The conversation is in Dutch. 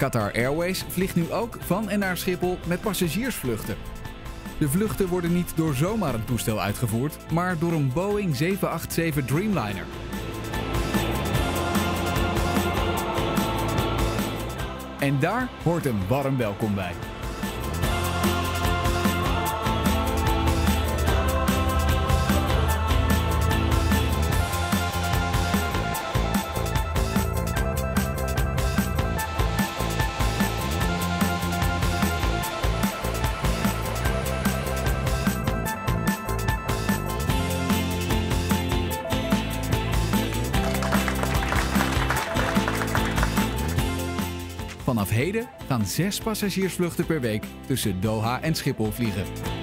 Qatar Airways vliegt nu ook van en naar Schiphol met passagiersvluchten. De vluchten worden niet door zomaar een toestel uitgevoerd, maar door een Boeing 787 Dreamliner. En daar hoort een warm welkom bij. Vanaf heden gaan 6 passagiersvluchten per week tussen Doha en Schiphol vliegen.